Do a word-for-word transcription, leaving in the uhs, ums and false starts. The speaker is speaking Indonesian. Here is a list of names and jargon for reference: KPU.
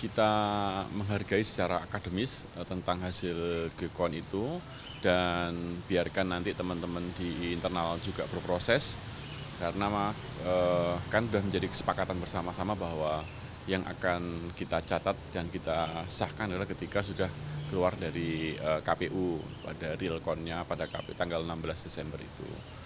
Kita menghargai secara akademis tentang hasil Q I K O N itu dan biarkan nanti teman-teman di internal juga berproses karena eh, kan sudah menjadi kesepakatan bersama-sama bahwa yang akan kita catat dan kita sahkan adalah ketika sudah keluar dari eh, K P U pada realkonnya pada K P U tanggal enam belas Desember itu.